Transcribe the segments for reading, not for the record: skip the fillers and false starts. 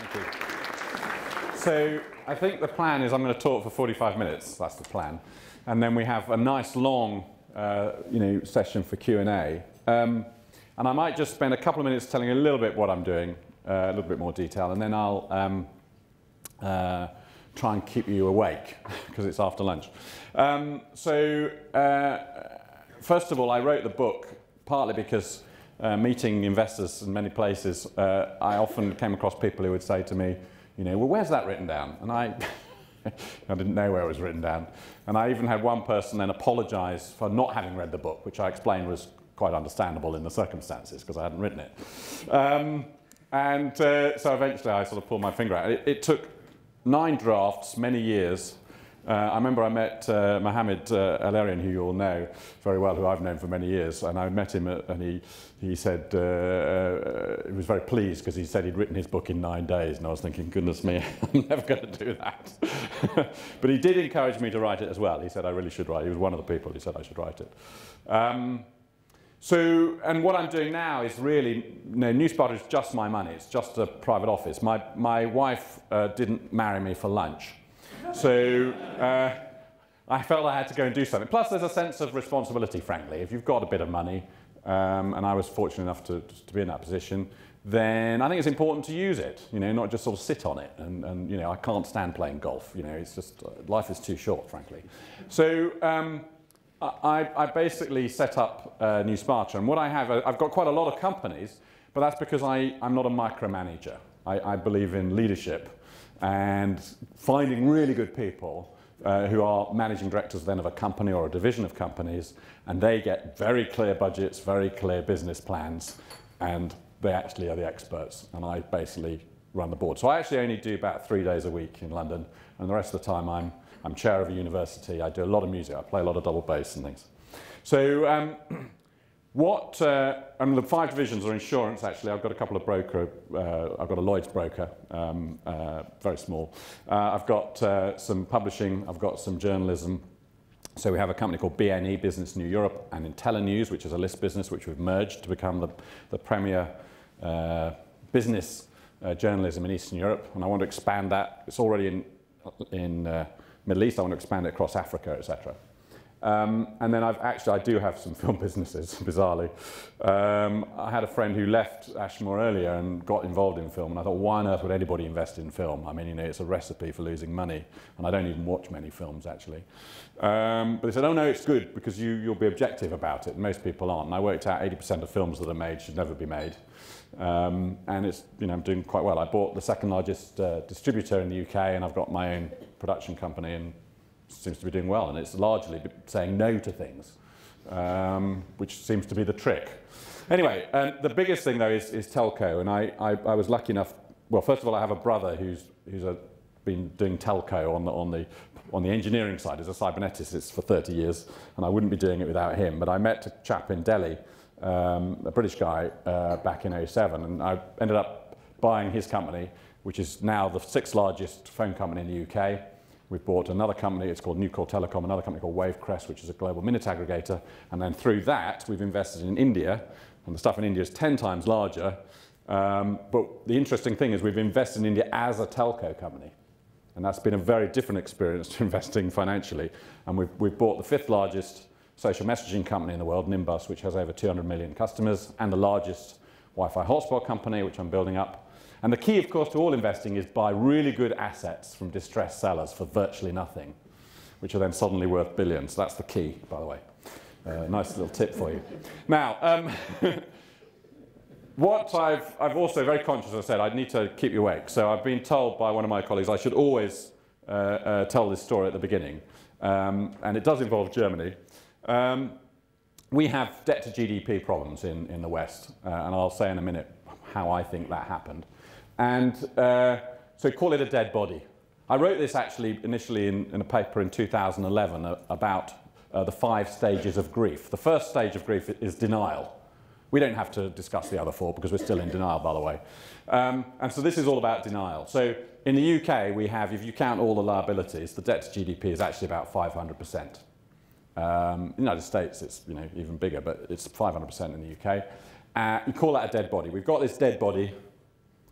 Thank you. So I think the plan is I'm going to talk for 45 minutes. That's the plan. And then we have a nice long session for Q&A. And I might just spend a couple of minutes telling you a little bit what I'm doing, a little bit more detail, and then I'll try and keep you awake because it's after lunch. First of all, I wrote the book partly because meeting investors in many places, I often came across people who would say to me, well, where's that written down? And I didn't know where it was written down. And I even had one person then apologize for not having read the book, which I explained was quite understandable in the circumstances because I hadn't written it. So eventually I sort of pulled my finger out. It took 9 drafts, many years. I remember I met Mohamed El-Erian, who you all know very well, who I've known for many years, and I met him and he said he was very pleased because he said he'd written his book in 9 days, and I was thinking, goodness me, I'm never going to do that. But he did encourage me to write it as well. He said I really should write it. He was one of the people who said I should write it. And what I'm doing now is really, New Sparta is just my money. It's just a private office. My wife didn't marry me for lunch. So I felt I had to go and do something. Plus, there's a sense of responsibility, frankly. If you've got a bit of money, and I was fortunate enough to be in that position, then I think it's important to use it, not just sort of sit on it. And I can't stand playing golf. It's just, life is too short, frankly. So I basically set up New Sparta. And what I have, I've got quite a lot of companies, but that's because I'm not a micromanager. I believe in leadership and finding really good people who are managing directors then of a company or a division of companies, and they get very clear budgets, very clear business plans, and they actually are the experts, and I basically run the board. So I actually only do about 3 days a week in London, and the rest of the time I'm chair of a university. I do a lot of music, I play a lot of double bass and things. So and the 5 divisions are insurance, actually. I've got a couple of broker, I've got a Lloyd's broker, very small. I've got some publishing, I've got some journalism. So we have a company called bne Business New Europe and IntelliNews, which is a list business, which we've merged to become the premier business journalism in Eastern Europe. And I want to expand that. It's already in Middle East. I want to expand it across Africa, etc. And then I do have some film businesses, bizarrely. I had a friend who left Ashmore earlier and got involved in film, and I thought, why on earth would anybody invest in film? I mean, it's a recipe for losing money, and I don't even watch many films, actually. But they said, oh no, it's good, because you'll be objective about it, and most people aren't. And I worked out 80% of films that are made should never be made. And it's, I'm doing quite well. I bought the 2nd largest distributor in the UK, and I've got my own production company, and seems to be doing well, and it's largely saying no to things, which seems to be the trick. Anyway, the biggest thing though is telco, and I was lucky enough. Well, first of all, I have a brother who's been doing telco on the engineering side as a cyberneticist for 30 years, and I wouldn't be doing it without him. But I met a chap in Delhi, a British guy, back in '07, and I ended up buying his company, which is now the 6th largest phone company in the UK. We've bought another company, it's called Newcore Telecom, another company called Wavecrest, which is a global minute aggregator. And then through that, we've invested in India, and the stuff in India is 10 times larger. But the interesting thing is we've invested in India as a telco company. And that's been a very different experience to investing financially. And we've bought the 5th largest social messaging company in the world, Nimbus, which has over 200 million customers, and the largest Wi-Fi hotspot company, which I'm building up. And the key, of course, to all investing is buy really good assets from distressed sellers for virtually nothing, which are then suddenly worth billions. That's the key, by the way. Nice little tip for you. Now, what I've also very conscious, as I said, I need to keep you awake. So I've been told by one of my colleagues I should always tell this story at the beginning. And it does involve Germany. We have debt to GDP problems in the West. And I'll say in a minute how I think that happened. And so call it a dead body. I wrote this actually initially in a paper in 2011 about the 5 stages of grief. The first stage of grief is denial. We don't have to discuss the other 4 because we're still in denial, by the way. And so this is all about denial. So in the UK, we have, if you count all the liabilities, the debt to GDP is actually about 500%. In the United States, it's even bigger, but it's 500% in the UK. You call that a dead body. We've got this dead body.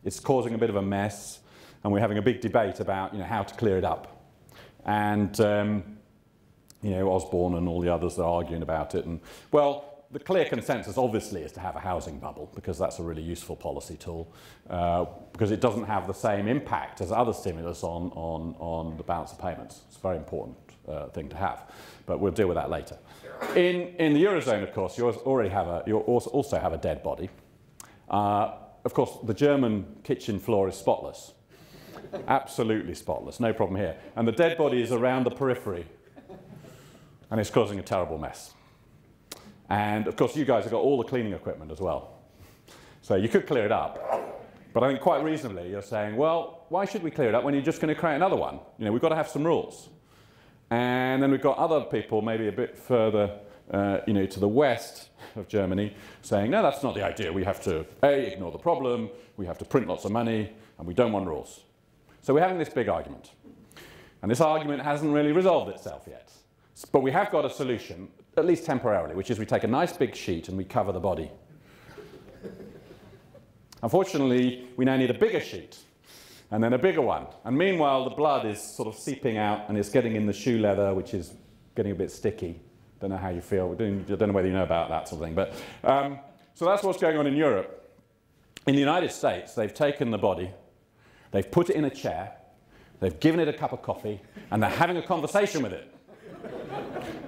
It's causing a bit of a mess, and we're having a big debate about how to clear it up. And Osborne and all the others are arguing about it. And well, the clear consensus obviously is to have a housing bubble, because that's a really useful policy tool, because it doesn't have the same impact as other stimulus on the balance of payments. It's a very important thing to have, but we'll deal with that later. In the Eurozone, of course, you already have a you also have a dead body. Of course, the German kitchen floor is spotless, absolutely spotless, no problem here. And the dead body is around the periphery, and it's causing a terrible mess. And of course, you guys have got all the cleaning equipment as well. So you could clear it up, but I think quite reasonably you're saying, well, why should we clear it up when you're just going to create another one? We've got to have some rules. And then we've got other people, maybe a bit further to the west of Germany, saying, no, that's not the idea. We have to, A, ignore the problem, we have to print lots of money, and we don't want rules. So we're having this big argument. And this argument hasn't really resolved itself yet. But we have got a solution, at least temporarily, which is we take a nice big sheet and we cover the body. Unfortunately, we now need a bigger sheet, and then a bigger one. And meanwhile, the blood is sort of seeping out, and it's getting in the shoe leather, which is getting a bit sticky. Don't know how you feel. I don't know whether you know about that sort of thing. But, so that's what's going on in Europe. In the United States, they've taken the body, they've put it in a chair, they've given it a cup of coffee, and they're having a conversation with it.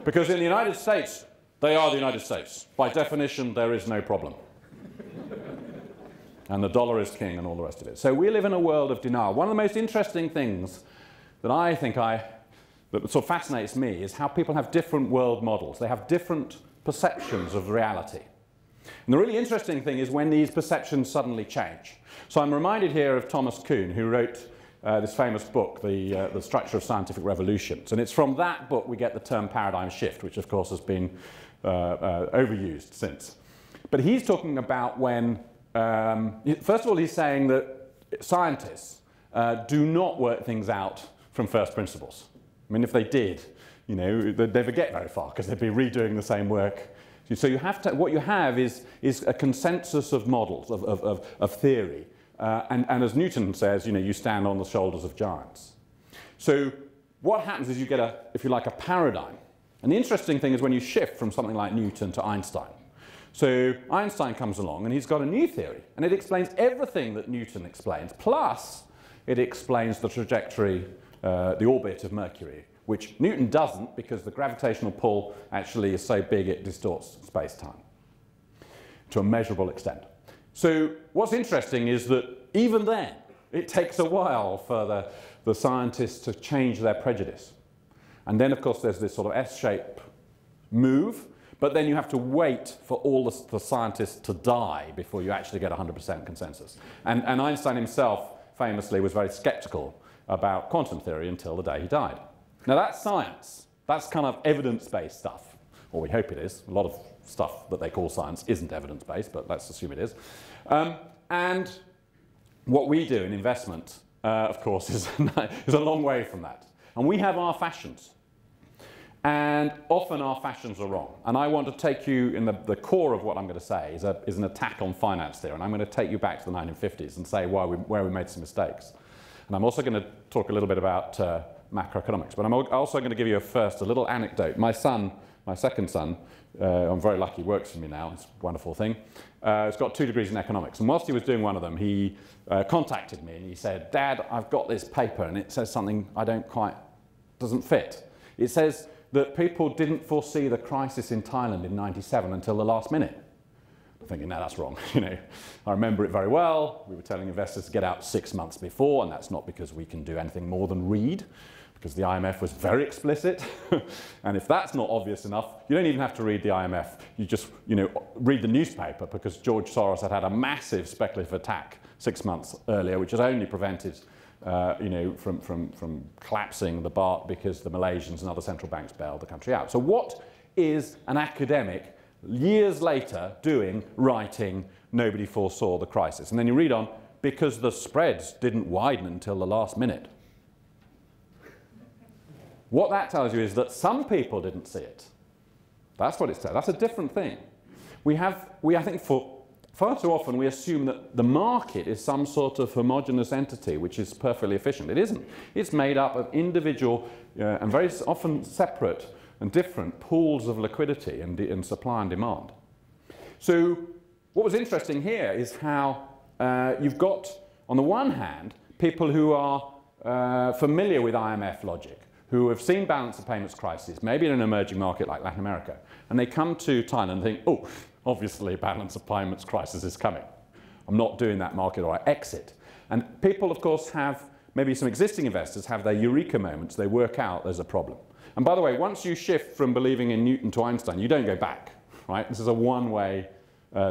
Because in the United States, they are the United States. By definition, there is no problem. And the dollar is king and all the rest of it. So we live in a world of denial. One of the most interesting things that I think that sort of fascinates me is how people have different world models. They have different perceptions of reality. And the really interesting thing is when these perceptions suddenly change. So I'm reminded here of Thomas Kuhn, who wrote this famous book, The Structure of Scientific Revolutions. And it's from that book we get the term paradigm shift, which of course has been overused since. But he's talking about when first of all, he's saying that scientists do not work things out from first principles. I mean, if they did, they'd never get very far because they'd be redoing the same work. So you have to, what you have is a consensus of models, of theory. And as Newton says, you stand on the shoulders of giants. So what happens is you get a, if you like, a paradigm. And the interesting thing is when you shift from something like Newton to Einstein. So Einstein comes along and he's got a new theory, and it explains everything that Newton explains, plus it explains the trajectory, the orbit of Mercury, which Newton doesn't because the gravitational pull actually is so big it distorts space-time to a measurable extent. So what's interesting is that even then, it takes a while for the scientists to change their prejudice. And then, of course, there's this sort of S-shaped move. But then you have to wait for all the scientists to die before you actually get 100% consensus. And Einstein himself famously was very skeptical about quantum theory until the day he died. Now that's science. That's kind of evidence-based stuff, or we hope it is. A lot of stuff that they call science isn't evidence-based, but let's assume it is. And what we do in investment, of course, is a long way from that. And we have our fashions. And often our fashions are wrong. And I want to take you, in the core of what I'm going to say, is an attack on finance theory. And I'm going to take you back to the 1950s and say where we made some mistakes. And I'm also going to talk a little bit about macroeconomics. But I'm also going to give you a little anecdote. My son, my second son, I'm very lucky, works for me now. It's a wonderful thing. He's got 2 degrees in economics. And whilst he was doing one of them, he contacted me and he said, "Dad, I've got this paper and it says something I don't quite, doesn't fit. It says that people didn't foresee the crisis in Thailand in '97 until the last minute." I'm thinking, no, that's wrong. I remember it very well. We were telling investors to get out 6 months before, and that's not because we can do anything more than read, because the IMF was very explicit. And if that's not obvious enough, you don't even have to read the IMF. You just, read the newspaper, because George Soros had a massive speculative attack 6 months earlier, which has only prevented from collapsing the baht because the Malaysians and other central banks bailed the country out. So what is an academic years later doing writing, "Nobody foresaw the crisis"? And then you read on, "because the spreads didn't widen until the last minute." What that tells you is that some people didn't see it. That's what it says. That's a different thing. We have, I think, for far too often we assume that the market is some sort of homogeneous entity which is perfectly efficient. It isn't. It's made up of individual and very often separate and different pools of liquidity and supply and demand. So what was interesting here is how you've got, on the one hand, people who are familiar with IMF logic, who have seen balance of payments crises, maybe in an emerging market like Latin America, and they come to Thailand and think, oh, obviously balance of payments crisis is coming. I'm not doing that market, or I exit. And people, of course, have, maybe some existing investors have their eureka moments. They work out there's a problem. And by the way, once you shift from believing in Newton to Einstein, you don't go back, right? This is a one-way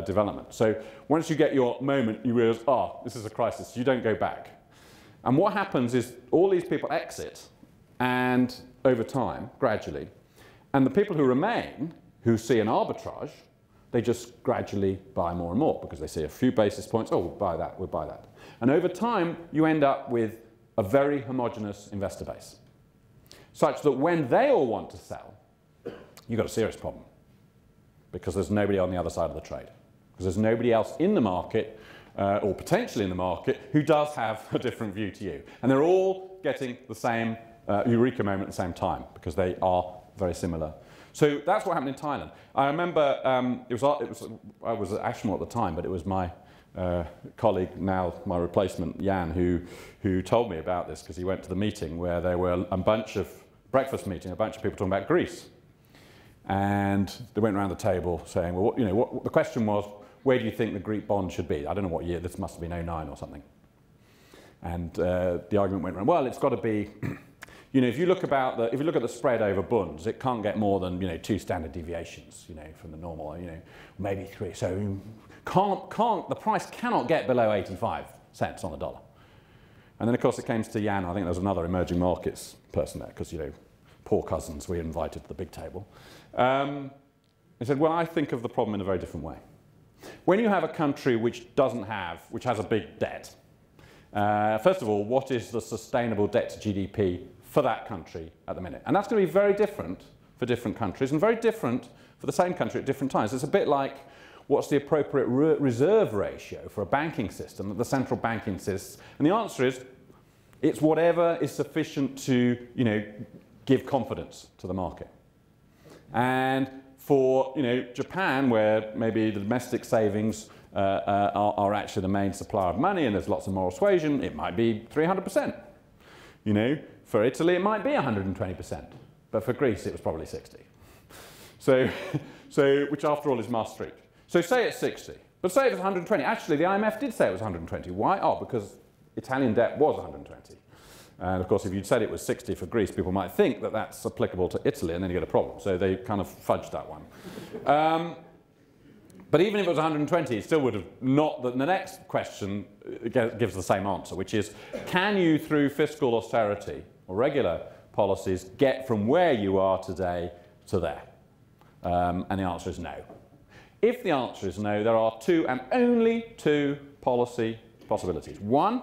development. So once you get your moment, you realize, oh, this is a crisis. You don't go back. And what happens is all these people exit, and over time, gradually. And the people who remain, who see an arbitrage, they just gradually buy more and more because they see a few basis points. Oh, we'll buy that, we'll buy that. And over time, you end up with a very homogeneous investor base, such that when they all want to sell, you've got a serious problem because there's nobody on the other side of the trade, because there's nobody else in the market or potentially in the market who does have a different view to you. And they're all getting the same eureka moment at the same time because they are very similar. So that's what happened in Thailand. I remember I was at Ashmore at the time, but it was my colleague, now my replacement, Jan, who told me about this because he went to the meeting where there were a bunch of breakfast meeting, a bunch of people talking about Greece, and they went around the table saying, well, what, you know, what the question was, where do you think the Greek bond should be? I don't know what year. This must have been 09 or something. And the argument went around. Well, it's got to be. You know, if you look at the spread over bunds, it can't get more than 2 standard deviations, from the normal, maybe 3. So the price cannot get below 85¢ on the dollar. And then of course it came to Jan. I think there was another emerging markets person there, because poor cousins we invited to the big table. He said, well, I think of the problem in a very different way. When you have a country which has a big debt, first of all, what is the sustainable debt to GDP for that country at the minute? And that's going to be very different for different countries and very different for the same country at different times. It's a bit like what's the appropriate reserve ratio for a banking system that the central bank insists. And the answer is it's whatever is sufficient to give confidence to the market. And for Japan, where maybe the domestic savings are actually the main supplier of money and there's lots of moral suasion, it might be 300%. For Italy, it might be 120%, but for Greece, it was probably 60. So which after all is Maastricht. So say it's 60, but say it was 120. Actually, the IMF did say it was 120. Why? Oh, because Italian debt was 120. And of course, if you'd said it was 60 for Greece, people might think that that's applicable to Italy, and then you get a problem. So they kind of fudged that one. But even if it was 120, it still would have not. The next question gives the same answer, which is, can you, through fiscal austerity or regular policies, get from where you are today to there? And the answer is no. If the answer is no, there are 2 and only 2 policy possibilities. One,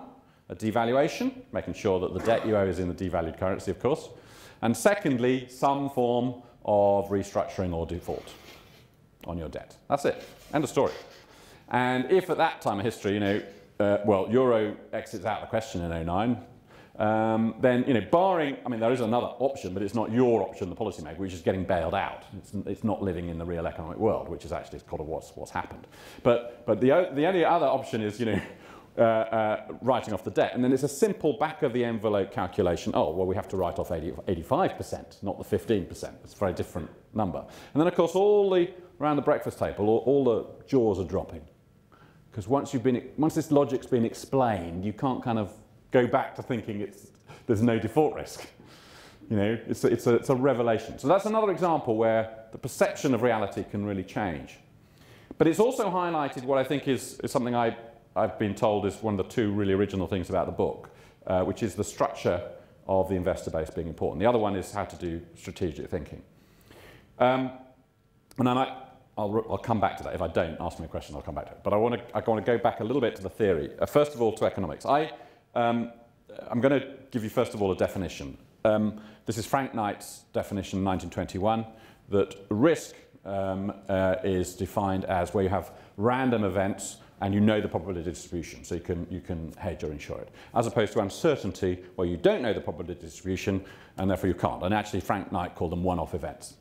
a devaluation, making sure that the debt you owe is in the devalued currency, of course. And secondly, some form of restructuring or default on your debt. That's it. End of story. And if at that time of history, well, euro exits out of the question in 09, then, barring, there is another option, but it's not your option, the policymaker, which is getting bailed out. It's not living in the real economic world, which is actually kind of what's happened. But the only other option is, writing off the debt. And then it's a simple back of the envelope calculation. Oh, well, we have to write off 85%, not the 15%. It's a very different number. And then, of course, around the breakfast table, all the jaws are dropping. Because once this logic's been explained, you can't kind of go back to thinking there's no default risk. It's a revelation. So that's another example where the perception of reality can really change. But it's also highlighted what I think is something I've been told is one of the 2 really original things about the book, which is the structure of the investor base being important. The other one is how to do strategic thinking. And I'll come back to that. If I don't, ask me a question, I'll come back to it. But I want to go back a little bit to the theory. First of all, to economics. I'm going to give you, first of all, a definition. This is Frank Knight's definition, 1921, that risk is defined as where you have random events and you know the probability distribution, so you can hedge or insure it, as opposed to uncertainty, where you don't know the probability distribution and therefore you can't. And actually Frank Knight called them one-off events.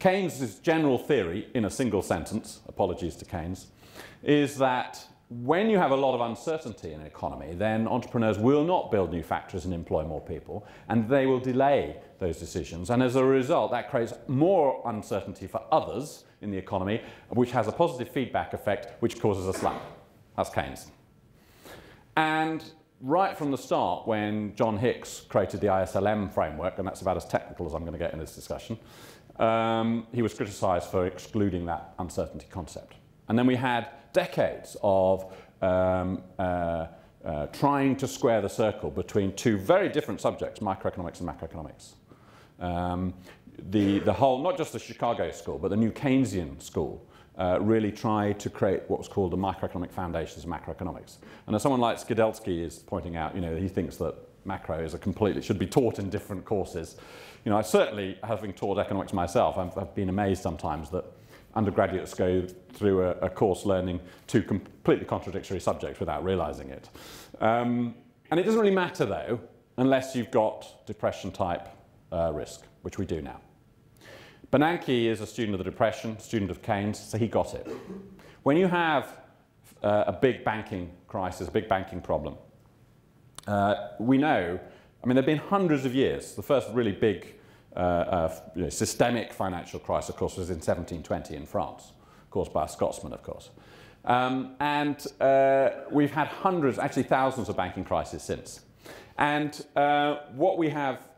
Keynes' general theory, in a single sentence, apologies to Keynes, is that when you have a lot of uncertainty in an economy, then entrepreneurs will not build new factories and employ more people, and they will delay those decisions. And as a result, that creates more uncertainty for others in the economy, which has a positive feedback effect, which causes a slump. That's Keynes. And right from the start, when John Hicks created the ISLM framework, and that's about as technical as I'm going to get in this discussion, he was criticized for excluding that uncertainty concept. And then we had decades of trying to square the circle between two very different subjects, microeconomics and macroeconomics. The whole, not just the Chicago school, but the new Keynesian school really tried to create what was called the microeconomic foundations of macroeconomics. And as someone like Skidelsky is pointing out, you know, he thinks that macro is a completely, should be taught in different courses. You know, I certainly, having taught economics myself, I've been amazed sometimes that undergraduates go through a course learning two completely contradictory subjects without realizing it. And it doesn't really matter, though, unless you've got depression-type risk, which we do now. Bernanke is a student of the Depression, student of Keynes, so he got it. When you have a big banking crisis, a big banking problem, we know, I mean, there have been hundreds of years. The first really big you know, systemic financial crisis, of course, was in 1720 in France, caused by a Scotsman, of course. We've had hundreds, actually thousands of banking crises since. And what we have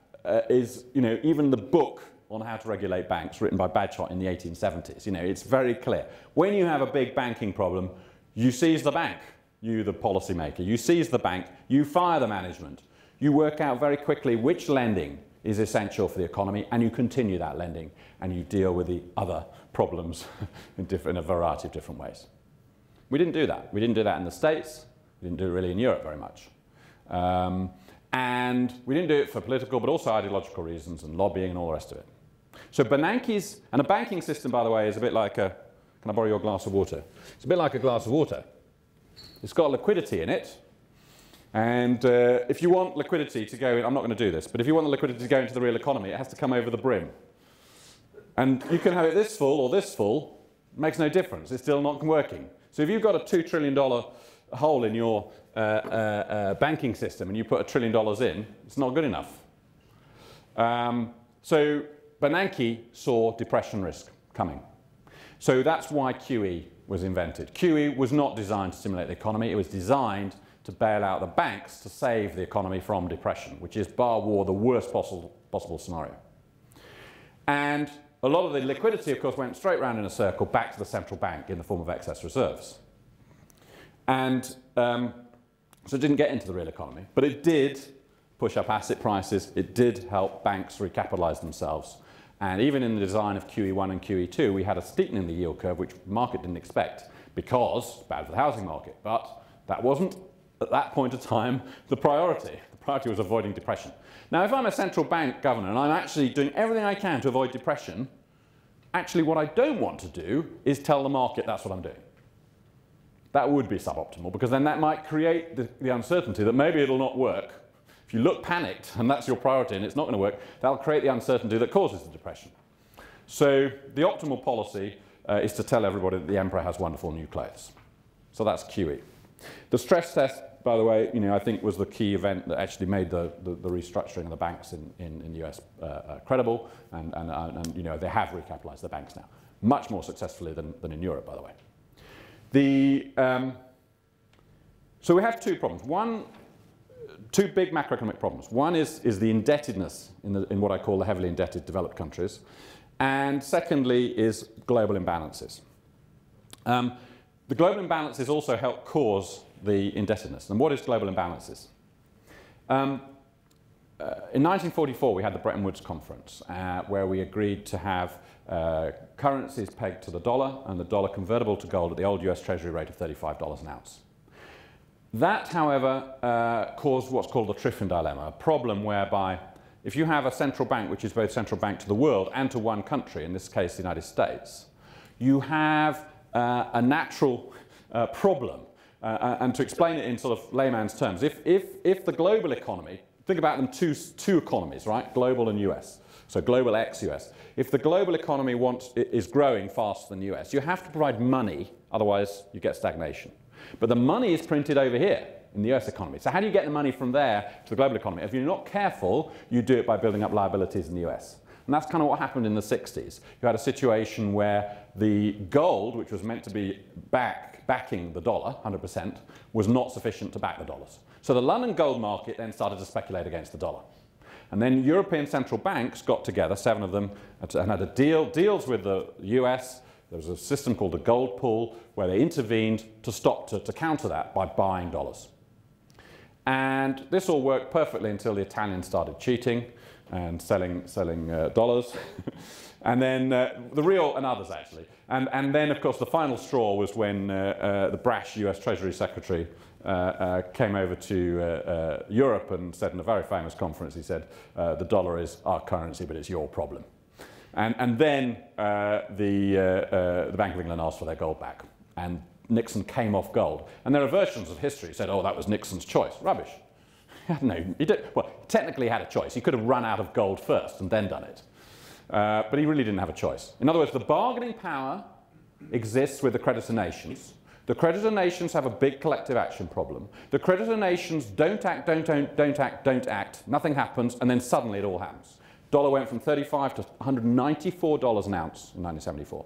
is, you know, even the book on how to regulate banks written by Bagehot in the 1870s, you know, it's very clear. When you have a big banking problem, you seize the bank, you the policymaker, you seize the bank, you fire the management, you work out very quickly which lending is essential for the economy, and you continue that lending, and you deal with the other problems in a variety of different ways. We didn't do that. We didn't do that in the States. We didn't do it really in Europe very much. And we didn't do it for political, but also ideological reasons, and lobbying, and all the rest of it. So Bernanke's, and a banking system, by the way, is a bit like a, can I borrow your glass of water? It's a bit like a glass of water. It's got liquidity in it. And if you want liquidity to go in, I'm not going to do this, but if you want the liquidity to go into the real economy, it has to come over the brim. And you can have it this full or this full, it makes no difference, it's still not working. So if you've got a $2 trillion hole in your banking system and you put $1 trillion in, it's not good enough. So Bernanke saw depression risk coming. So that's why QE was invented. QE was not designed to stimulate the economy, it was designed to bail out the banks to save the economy from depression, which is, bar war, the worst possible scenario. And a lot of the liquidity, of course, went straight round in a circle back to the central bank in the form of excess reserves. And so it didn't get into the real economy, but it did push up asset prices, it did help banks recapitalize themselves. And even in the design of QE1 and QE2, we had a steepening in the yield curve, which the market didn't expect, because bad for the housing market, but that wasn't, at that point of time, the priority. The priority was avoiding depression. Now, if I'm a central bank governor and I'm actually doing everything I can to avoid depression, actually what I don't want to do is tell the market that's what I'm doing. That would be suboptimal, because then that might create the uncertainty that maybe it'll not work. If you look panicked and that's your priority and it's not going to work, that'll create the uncertainty that causes the depression. So the optimal policy is to tell everybody that the emperor has wonderful new clothes. So that's QE. The stress test, by the way, you know, I think was the key event that actually made the restructuring of the banks in the US credible, and you know, they have recapitalized the banks now, much more successfully than in Europe, by the way. So we have two problems. One, two big macroeconomic problems. One is the indebtedness in what I call the heavily indebted developed countries, and secondly is global imbalances. The global imbalances also help cause the indebtedness. And what is global imbalances? In 1944, we had the Bretton Woods Conference, where we agreed to have currencies pegged to the dollar and the dollar convertible to gold at the old US Treasury rate of $35 an ounce. That, however, caused what's called the Triffin Dilemma, a problem whereby if you have a central bank, which is both central bank to the world and to one country, in this case the United States, you have a natural problem. And to explain it in sort of layman's terms, if the global economy, think about them two economies, right? Global and US. So global ex-US. If the global economy is growing faster than US, you have to provide money, otherwise you get stagnation. But the money is printed over here in the US economy. So how do you get the money from there to the global economy? If you're not careful, you do it by building up liabilities in the US. And that's kind of what happened in the 60s. You had a situation where the gold, which was meant to be backing the dollar, 100%, was not sufficient to back the dollars. So the London gold market then started to speculate against the dollar. And then European central banks got together, 7 of them, and had a deals with the US. There was a system called the gold pool where they intervened to counter that by buying dollars. And this all worked perfectly until the Italians started cheating and selling dollars. And then the real, and others actually. And then, of course, the final straw was when the brash US Treasury Secretary came over to Europe and said in a very famous conference, he said, the dollar is our currency, but it's your problem. And then the Bank of England asked for their gold back. And Nixon came off gold. And there are versions of history said, oh, that was Nixon's choice. Rubbish. No, he did. Well, technically he had a choice. He could have run out of gold first and then done it. But he really didn't have a choice. In other words, the bargaining power exists with the creditor nations. The creditor nations have a big collective action problem. The creditor nations don't act, nothing happens, and then suddenly it all happens. Dollar went from $35 to $194 an ounce in 1974.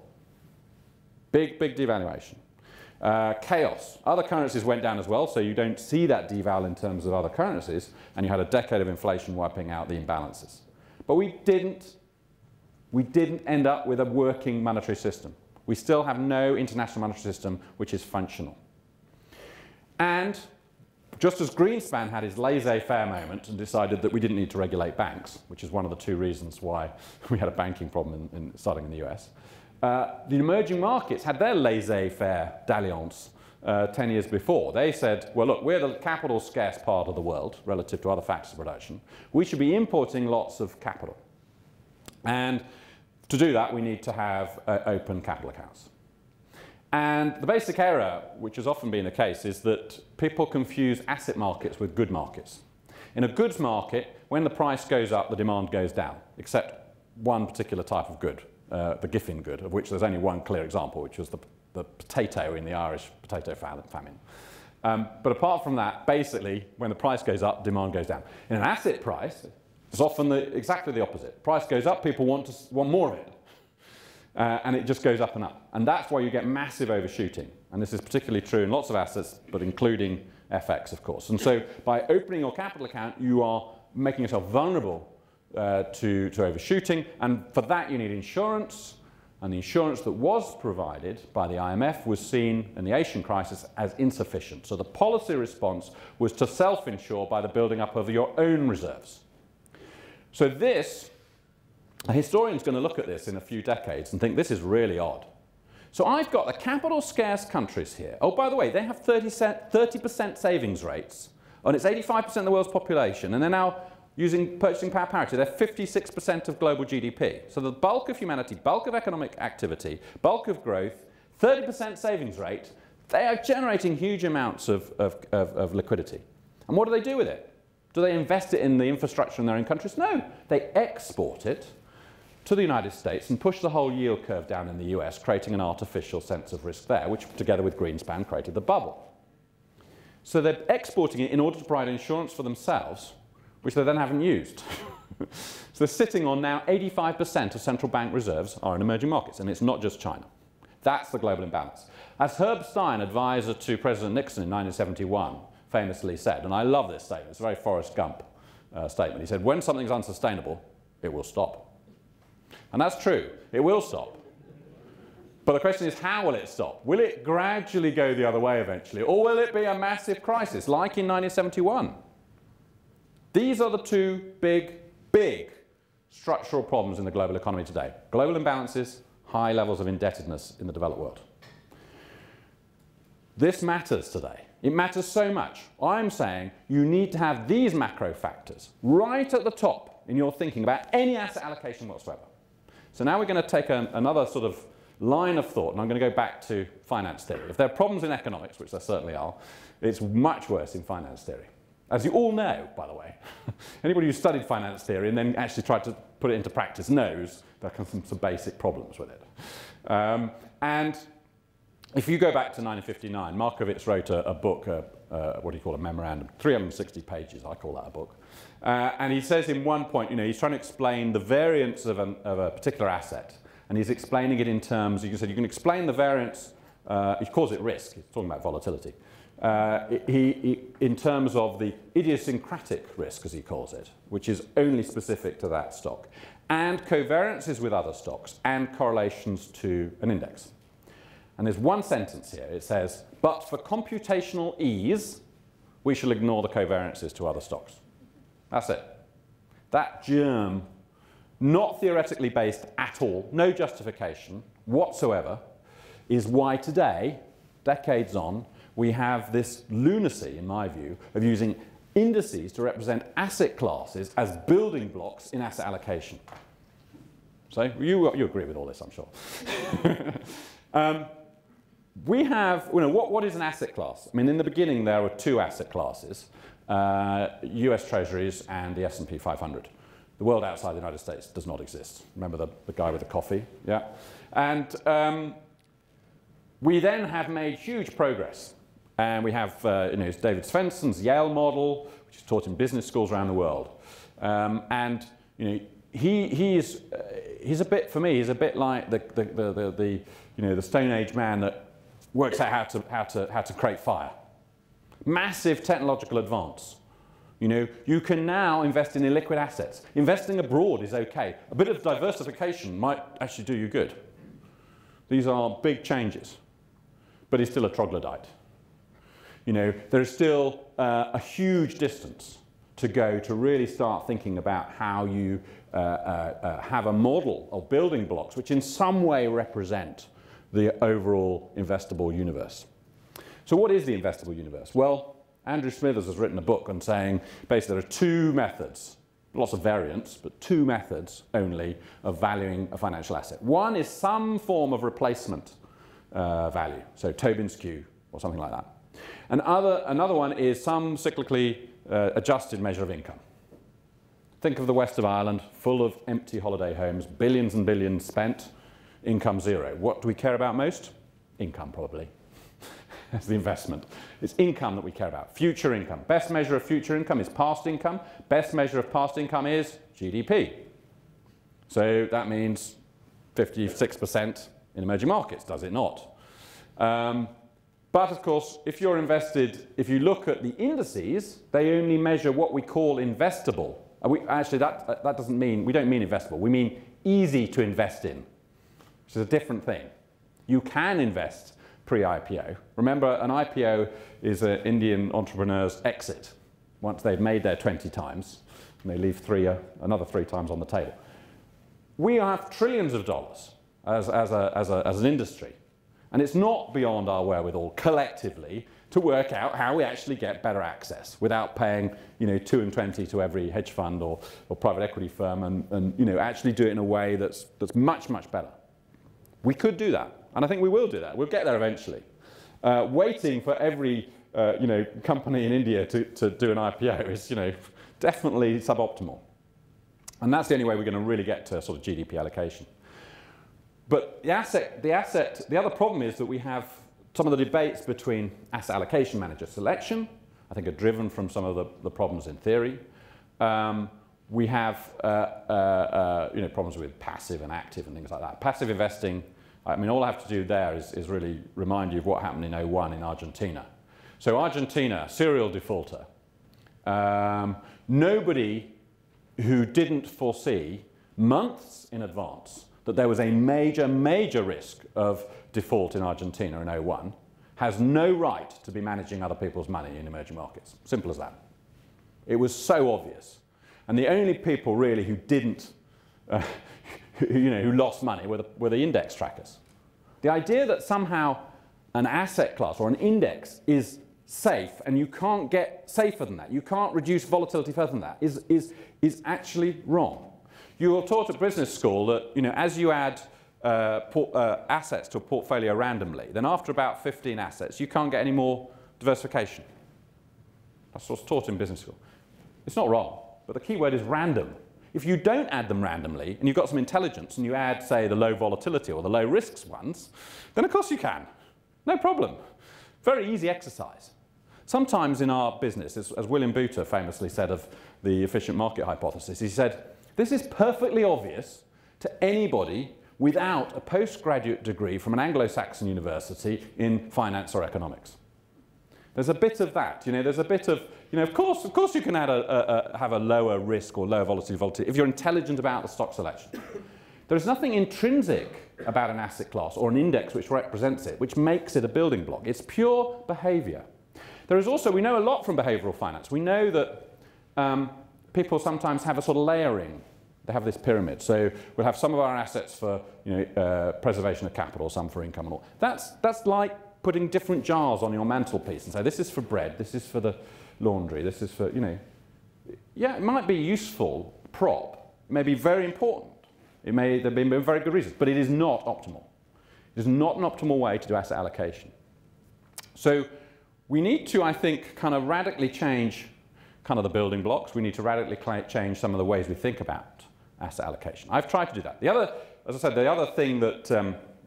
Big, big devaluation. Chaos. Other currencies went down as well, so you don't see that deval in terms of other currencies, and you had a decade of inflation wiping out the imbalances. But we didn't end up with a working monetary system. We still have no international monetary system which is functional. And just as Greenspan had his laissez-faire moment and decided that we didn't need to regulate banks, which is one of the 2 reasons why we had a banking problem starting in the US, the emerging markets had their laissez-faire dalliance 10 years before. They said, well, look, we're the capital-scarce part of the world relative to other factors of production. We should be importing lots of capital. And to do that, we need to have open capital accounts. And the basic error, which has often been the case, is that people confuse asset markets with good markets. In a goods market, when the price goes up, the demand goes down, except one particular type of good, the Giffen good, of which there's only one clear example, which was the potato in the Irish potato famine. But apart from that, basically, when the price goes up, demand goes down. In an asset price, it's often exactly the opposite. Price goes up, people want more of it. And it just goes up. And that's why you get massive overshooting. And this is particularly true in lots of assets, but including FX, of course. And so by opening your capital account, you are making yourself vulnerable to overshooting. And for that, you need insurance. And the insurance that was provided by the IMF was seen in the Asian crisis as insufficient. So the policy response was to self-insure by the building up of your own reserves. So this, a historian's going to look at this in a few decades and think this is really odd. So I've got the capital scarce countries here. Oh, by the way, they have 30% savings rates, and it's 85% of the world's population, and they're now using purchasing power parity. They're 56% of global GDP. So the bulk of humanity, bulk of economic activity, bulk of growth, 30% savings rate, they are generating huge amounts of liquidity. And what do they do with it? Do they invest it in the infrastructure in their own countries? No. They export it to the United States and push the whole yield curve down in the US, creating an artificial sense of risk there, which together with Greenspan created the bubble. So they're exporting it in order to provide insurance for themselves, which they then haven't used. So they're sitting on now 85% of central bank reserves are in emerging markets, and it's not just China. That's the global imbalance. As Herb Stein, advisor to President Nixon in 1971, famously said, and I love this statement, it's a very Forrest Gump statement. He said, when something's unsustainable, it will stop. And that's true, it will stop. But the question is, how will it stop? Will it gradually go the other way eventually? Or will it be a massive crisis, like in 1971? These are the 2 big, big structural problems in the global economy today. Global imbalances, high levels of indebtedness in the developed world. This matters today. It matters so much. I'm saying you need to have these macro factors right at the top in your thinking about any asset allocation whatsoever. So now we're going to take another sort of line of thought, and I'm going to go back to finance theory. If there are problems in economics, which there certainly are, it's much worse in finance theory. As you all know, by the way. Anybody who studied finance theory and then actually tried to put it into practice knows there are some basic problems with it. And if you go back to 1959, Markowitz wrote a book, what do you call a memorandum, 360 pages, I call that a book. And he says in one point, you know, he's trying to explain the variance of a particular asset. And he's explaining it in terms, you can say, you can explain the variance, he calls it risk, he's talking about volatility. In terms of the idiosyncratic risk, as he calls it, which is only specific to that stock, and covariances with other stocks, and correlations to an index. And there's one sentence here, it says, but for computational ease, we shall ignore the covariances to other stocks. That's it. That germ, not theoretically based at all, no justification whatsoever, is why today, decades on, we have this lunacy, in my view, of using indices to represent asset classes as building blocks in asset allocation. So you agree with all this, I'm sure. We have, you know, what is an asset class? I mean, in the beginning there were two asset classes, US Treasuries and the S&P 500. The world outside the United States does not exist. Remember the guy with the coffee? Yeah. And we then have made huge progress. And we have you know, David Svensson's Yale model, which is taught in business schools around the world. And you know, he's a bit, for me, he's a bit like the you know, the Stone Age man that works out how to create fire. Massive technological advance. You know, you can now invest in illiquid assets. Investing abroad is okay. A bit of diversification might actually do you good. These are big changes, but he's still a troglodyte. You know, there is still a huge distance to go to really start thinking about how you have a model of building blocks which in some way represent the overall investable universe. So what is the investable universe? Well, Andrew Smithers has written a book on saying basically there are two methods, lots of variants, but two methods only of valuing a financial asset. One is some form of replacement value, so Tobin's Q or something like that. Another one is some cyclically adjusted measure of income. Think of the west of Ireland, full of empty holiday homes, billions and billions spent, income zero. What do we care about most? Income, probably. That's the investment. It's income that we care about, future income. Best measure of future income is past income. Best measure of past income is GDP. So that means 56% in emerging markets, does it not? But of course, if you're invested, if you look at the indices, they only measure what we call investable. Actually, that doesn't mean, we don't mean investable, we mean easy to invest in, which is a different thing. You can invest pre-IPO. Remember, an IPO is an Indian entrepreneur's exit. Once they've made their 20 times, and they leave another 3 times on the table. We have trillions of dollars as an industry. And it's not beyond our wherewithal collectively to work out how we actually get better access without paying, you know, 2 and 20 to every hedge fund or private equity firm and you know, actually do it in a way that's much, much better. We could do that, and I think we will do that. We'll get there eventually. Waiting for every you know, company in India to do an IPO is, you know, definitely suboptimal. And that's the only way we're going to really get to sort of GDP allocation. But the other problem is that we have some of the debates between asset allocation manager selection, I think are driven from some of the problems in theory. We have you know, problems with passive and active and things like that. Passive investing, I mean, all I have to do there is really remind you of what happened in 2001 in Argentina. So Argentina, serial defaulter. Nobody who didn't foresee months in advance that there was a major, major risk of default in Argentina in 2001 has no right to be managing other people's money in emerging markets. Simple as that. It was so obvious. And the only people really who didn't, you know, who lost money were the index trackers. The idea that somehow an asset class or an index is safe and you can't get safer than that, you can't reduce volatility further than that is actually wrong. You are taught at business school that, you know, as you add assets to a portfolio randomly, then after about 15 assets, you can't get any more diversification. That's what's taught in business school. It's not wrong, but the key word is random. If you don't add them randomly, and you've got some intelligence, and you add, say, the low volatility or the low risks ones, then of course you can. No problem. Very easy exercise. Sometimes in our business, as William Buter famously said of the efficient market hypothesis, he said, this is perfectly obvious to anybody without a postgraduate degree from an Anglo-Saxon university in finance or economics. There's a bit of that, you know, there's a bit of, you know, of course you can add have a lower risk or lower volatility if you're intelligent about the stock selection. There's nothing intrinsic about an asset class or an index which represents it, which makes it a building block. It's pure behavior. There is also, we know a lot from behavioral finance. We know that people sometimes have a sort of layering. They have this pyramid. So we'll have some of our assets for, you know, preservation of capital, some for income and all. That's like putting different jars on your mantelpiece and say, this is for bread, this is for the laundry, this is for, you know. Yeah, it might be a useful prop, maybe very important. It may there be very good reasons, but it is not optimal. It is not an optimal way to do asset allocation. So we need to, I think, kind of radically change kind of the building blocks. We need to radically change some of the ways we think about asset allocation. I've tried to do that. The other, as I said, the other thing that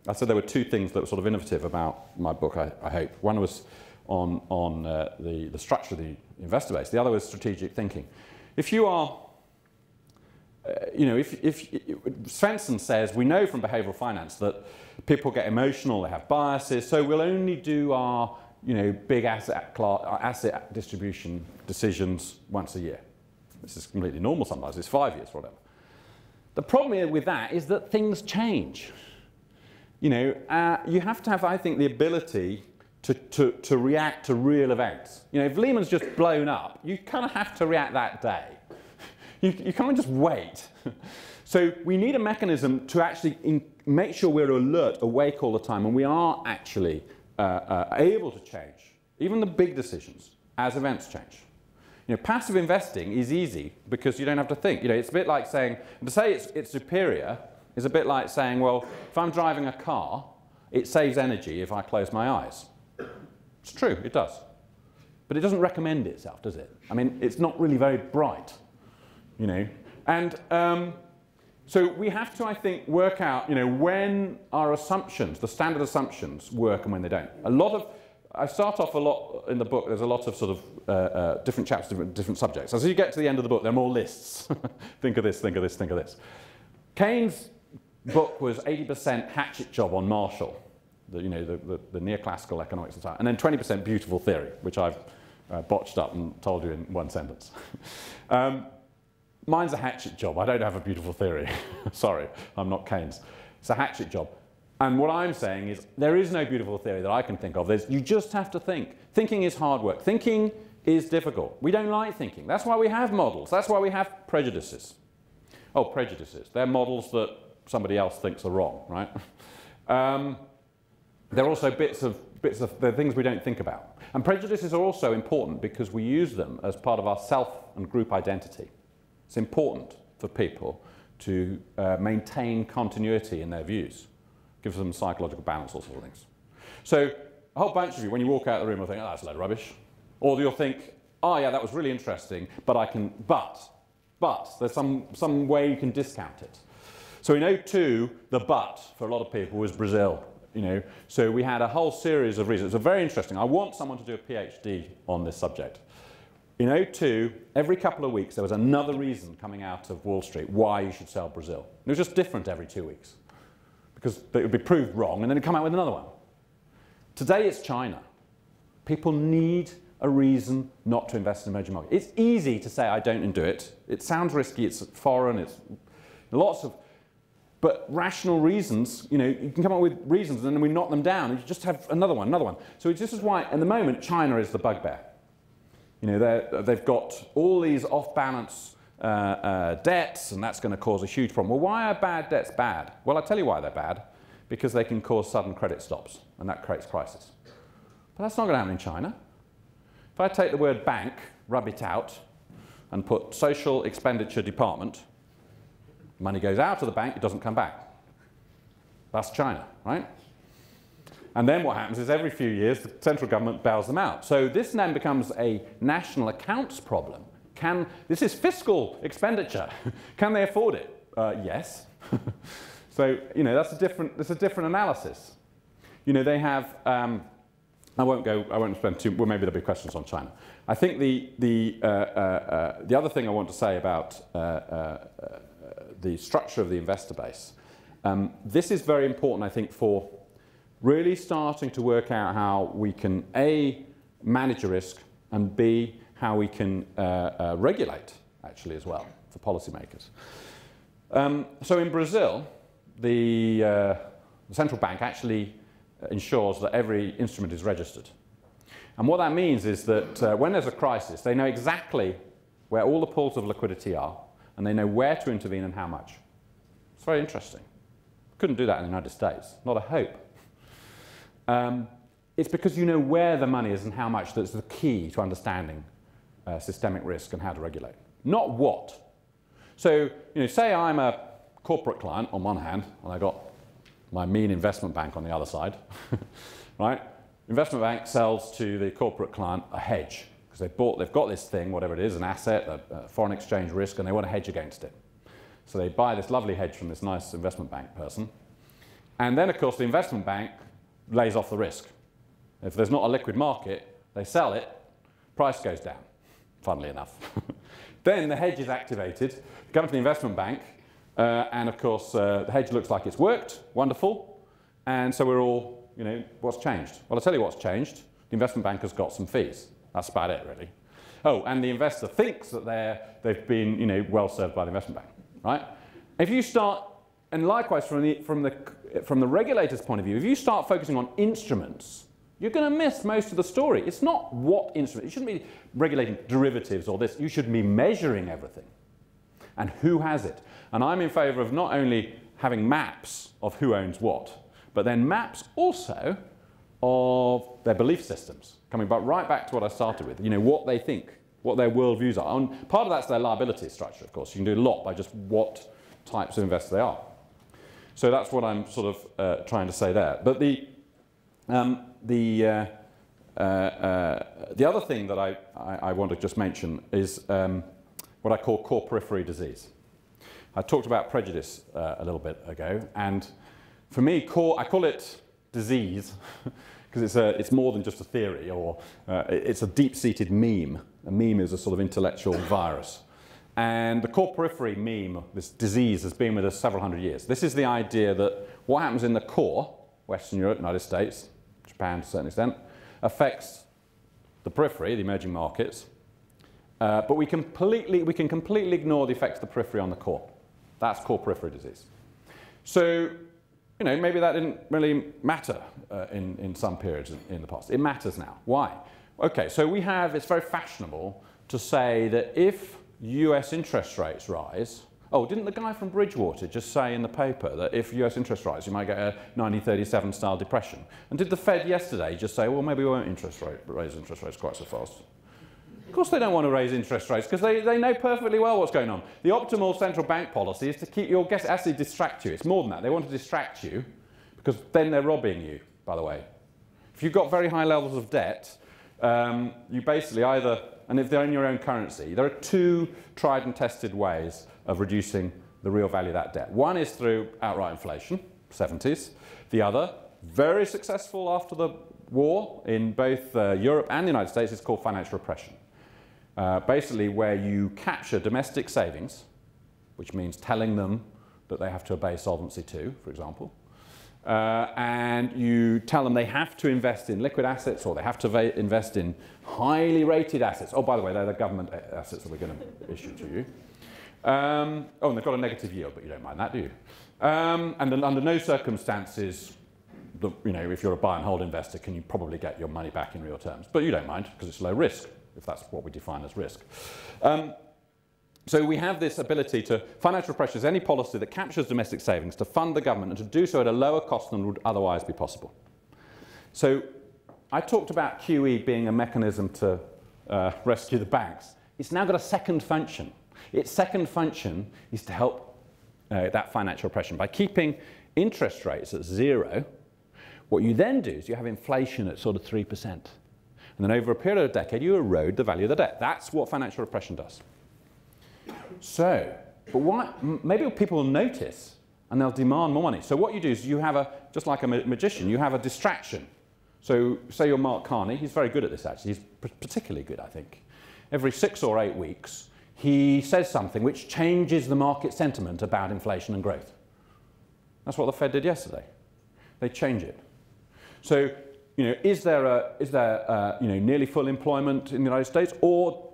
I said there were two things that were sort of innovative about my book, I hope. One was on the structure of the investor base. The other was strategic thinking. If you are, you know, if Svensson says, we know from behavioral finance that people get emotional, they have biases, so we'll only do our, you know, big asset class, asset distribution decisions once a year. This is completely normal sometimes, it's 5 years or whatever. The problem here with that is that things change. You know, you have to have, I think, the ability to react to real events. You know, if Lehman's just blown up, you kind of have to react that day. You can't just wait. So we need a mechanism to actually make sure we're alert, awake all the time, and we are actually able to change, even the big decisions, as events change. You know, passive investing is easy because you don't have to think. You know, it's a bit like saying, to say it's superior is a bit like saying, well, if I'm driving a car, it saves energy if I close my eyes. It's true, it does. But it doesn't recommend itself, does it? I mean, it's not really very bright, you know. And so we have to, I think, work out, you know, when our assumptions, the standard assumptions, work and when they don't. A lot of, I start off a lot in the book, there's a lot of sort of different chapters, different subjects. As you get to the end of the book, there are more lists. Think of this, think of this, think of this. Keynes' book was 80% hatchet job on Marshall, the neoclassical economics of time, and then 20% beautiful theory, which I've botched up and told you in one sentence. Mine's a hatchet job. I don't have a beautiful theory. Sorry, I'm not Keynes. It's a hatchet job. And what I'm saying is there is no beautiful theory that I can think of. You just have to think. Thinking is hard work. Thinking is difficult. We don't like thinking. That's why we have models. That's why we have prejudices. Oh, prejudices. They're models that somebody else thinks are wrong, right? They're also bits of the things we don't think about. And prejudices are also important because we use them as part of our self and group identity. It's important for people to maintain continuity in their views. It gives them psychological balance, all sorts of things. So a whole bunch of you, when you walk out of the room, will think, oh, that's a load of rubbish. Or you'll think, oh yeah, that was really interesting, but I can, but there's some way you can discount it. So in 2002, the but for a lot of people was Brazil. You know, so we had a whole series of reasons. It was very interesting. I want someone to do a PhD on this subject. In 2002, every couple of weeks, there was another reason coming out of Wall Street why you should sell Brazil. It was just different every 2 weeks because it would be proved wrong and then it'd come out with another one. Today it's China. People need a reason not to invest in emerging markets. It's easy to say I don't do it. It sounds risky, it's foreign, it's lots of, but rational reasons, you know, you can come up with reasons and then we knock them down and you just have another one, another one. So this is why, at the moment, China is the bugbear. You know, they've got all these off-balance debts and that's going to cause a huge problem. Well, why are bad debts bad? Well, I'll tell you why they're bad. Because they can cause sudden credit stops and that creates crisis. But that's not going to happen in China. If I take the word bank, rub it out, and put social expenditure department, money goes out of the bank, it doesn't come back. That's China, right? And then what happens is every few years the central government bails them out. So this then becomes a national accounts problem. This is fiscal expenditure. Can they afford it? Yes. So, you know, that's a different analysis. You know, they have, I won't spend too, well, maybe there'll be questions on China. I think the other thing I want to say about the structure of the investor base, this is very important, I think, for really starting to work out how we can, A, manage a risk, and B, how we can regulate, actually, as well, for policymakers. So in Brazil, the central bank actually ensures that every instrument is registered. And what that means is that when there's a crisis, they know exactly where all the pools of liquidity are, and they know where to intervene and how much. It's very interesting. Couldn't do that in the United States. Not a hope. It's because you know where the money is and how much that's the key to understanding systemic risk and how to regulate. Not what. So, you know, say I'm a corporate client on one hand, and I got my mean investment bank on the other side, right? Investment bank sells to the corporate client a hedge because they've got this thing, whatever it is, an asset, a foreign exchange risk, and they want to hedge against it. So they buy this lovely hedge from this nice investment bank person. And then, of course, the investment bank lays off the risk. If there's not a liquid market, they sell it, price goes down, funnily enough. Then the hedge is activated, comes to the investment bank, and of course the hedge looks like it's worked, wonderful, and so we're all, you know, what's changed? Well, I'll tell you what's changed. The investment bank has got some fees. That's about it, really. Oh, and the investor thinks that they've been, you know, well served by the investment bank, right? If you start, and likewise from the regulator's point of view, if you start focusing on instruments, you're going to miss most of the story. It's not what instrument. You shouldn't be regulating derivatives or this. You should be measuring everything and who has it. And I'm in favor of not only having maps of who owns what, but then maps also of their belief systems, coming back right back to what I started with, you know, what they think, what their worldviews are. And part of that's their liability structure, of course. You can do a lot by just what types of investors they are. So that's what I'm sort of trying to say there. But the other thing that I want to just mention is what I call core periphery disease. I talked about prejudice a little bit ago, and for me, I call it disease because it's more than just a theory, or it's a deep-seated meme. A meme is a sort of intellectual virus, and the core periphery meme, this disease, has been with us several hundred years. This is the idea that what happens in the core, Western Europe, United States, Japan to a certain extent, affects the periphery, the emerging markets, but we can completely ignore the effects of the periphery on the core. That's core periphery disease. So, you know, maybe that didn't really matter in some periods in the past. It matters now. Why? Okay, so we have, it's very fashionable to say that if US interest rates rise, oh, didn't the guy from Bridgewater just say in the paper that if US interest rates, you might get a 1937 style depression? And did the Fed yesterday just say, well, maybe we won't raise interest rates quite so fast? Of course they don't want to raise interest rates because they know perfectly well what's going on. The optimal central bank policy is to keep your guess, actually distract you. It's more than that. They want to distract you because then they're robbing you, by the way. If you've got very high levels of debt, you basically either, and if they're in your own currency, there are two tried and tested ways of reducing the real value of that debt. One is through outright inflation, 70s. The other, very successful after the war in both Europe and the United States, is called financial repression. Basically where you capture domestic savings, which means telling them that they have to obey Solvency II, for example, and you tell them they have to invest in liquid assets or they have to invest in highly rated assets. Oh, by the way, they're the government assets that we're going to issue to you. Oh, and they've got a negative yield, but you don't mind that, do you? And then under no circumstances, you know, if you're a buy and hold investor, can you probably get your money back in real terms? But you don't mind because it's low risk, if that's what we define as risk. So we have this ability to, financial pressure is any policy that captures domestic savings to fund the government and to do so at a lower cost than would otherwise be possible. So I talked about QE being a mechanism to rescue the banks. It's now got a second function. Its second function is to help that financial oppression by keeping interest rates at zero, what you then do is you have inflation at sort of 3%. And then over a period of a decade, you erode the value of the debt. That's what financial repression does. So, but why, maybe people will notice and they'll demand more money. So what you do is you have a, just like a magician, you have a distraction. So say you're Mark Carney, he's very good at this actually, he's particularly good I think. Every 6 or 8 weeks, he says something which changes the market sentiment about inflation and growth. That's what the Fed did yesterday. They change it. So, you know, is there you know, nearly full employment in the United States, or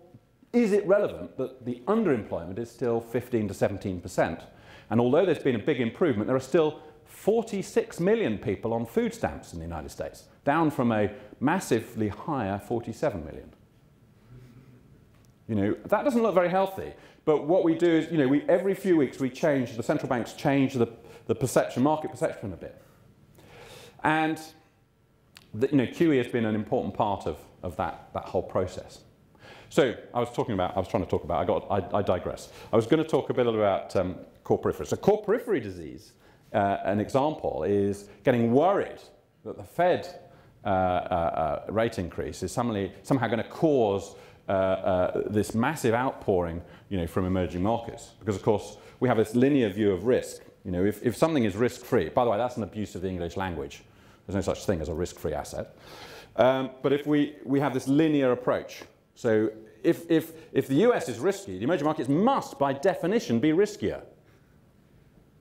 is it relevant that the underemployment is still 15% to 17%? And although there's been a big improvement, there are still 46 million people on food stamps in the United States, down from a massively higher 47 million. You know, that doesn't look very healthy, but what we do is, you know, we, every few weeks we change, the central banks change the perception, market perception a bit. And the, you know, QE has been an important part of that whole process. So I was going to talk a bit about core periphery. So core periphery disease, an example, is getting worried that the Fed rate increase is somehow going to cause this massive outpouring, you know, from emerging markets. Because of course we have this linear view of risk. You know, if something is risk-free, by the way, that's an abuse of the English language. There's no such thing as a risk-free asset. But if we have this linear approach. So if the US is risky, the emerging markets must, by definition, be riskier,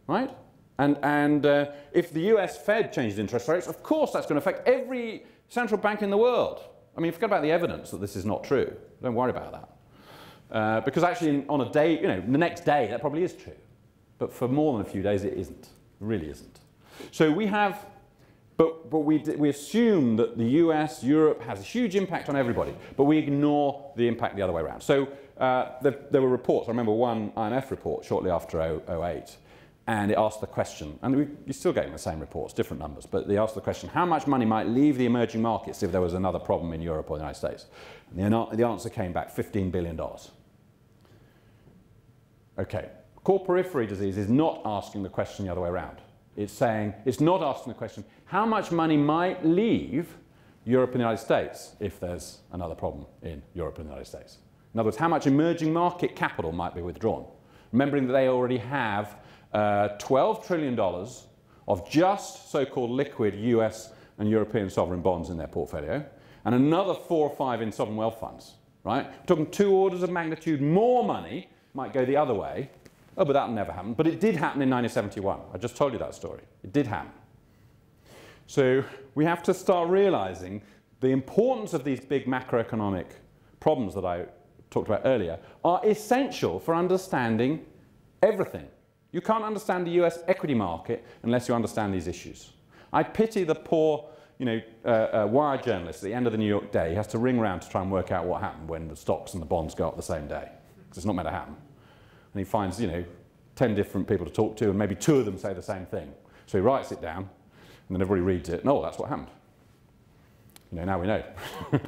right? And if the US Fed changes interest rates, of course that's going to affect every central bank in the world. I mean, forget about the evidence that this is not true. Don't worry about that. Because actually on a day, you know, the next day, that probably is true. But for more than a few days, it isn't. It really isn't. So we have... But we assume that the US, Europe has a huge impact on everybody, but we ignore the impact the other way around. So there were reports, I remember one IMF report shortly after 2008, and it asked the question, and you're still getting the same reports, different numbers, but they asked the question, how much money might leave the emerging markets if there was another problem in Europe or the United States? And the answer came back, $15 billion. Okay, core periphery disease is not asking the question the other way around. It's saying, it's not asking the question, how much money might leave Europe and the United States if there's another problem in Europe and the United States? In other words, how much emerging market capital might be withdrawn? Remembering that they already have $12 trillion of just so-called liquid US and European sovereign bonds in their portfolio, and another 4 or 5 in sovereign wealth funds, right? We're talking 2 orders of magnitude more money might go the other way. Oh, but that'll never happen. But it did happen in 1971. I just told you that story. It did happen. So we have to start realizing the importance of these big macroeconomic problems that I talked about earlier are essential for understanding everything. You can't understand the US equity market unless you understand these issues. I pity the poor, you know, wire journalist at the end of the New York Day. He has to ring around to try and work out what happened when the stocks and the bonds go up the same day, because it's not meant to happen. And he finds, you know, 10 different people to talk to, and maybe 2 of them say the same thing. So he writes it down, and then everybody reads it, and oh, that's what happened. You know, now we know. You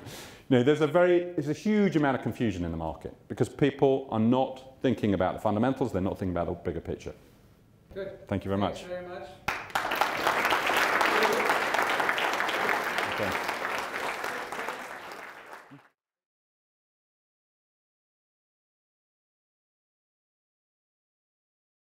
know, there's a huge amount of confusion in the market because people are not thinking about the fundamentals, they're not thinking about the bigger picture. Good. Thank you very much. Thanks very much.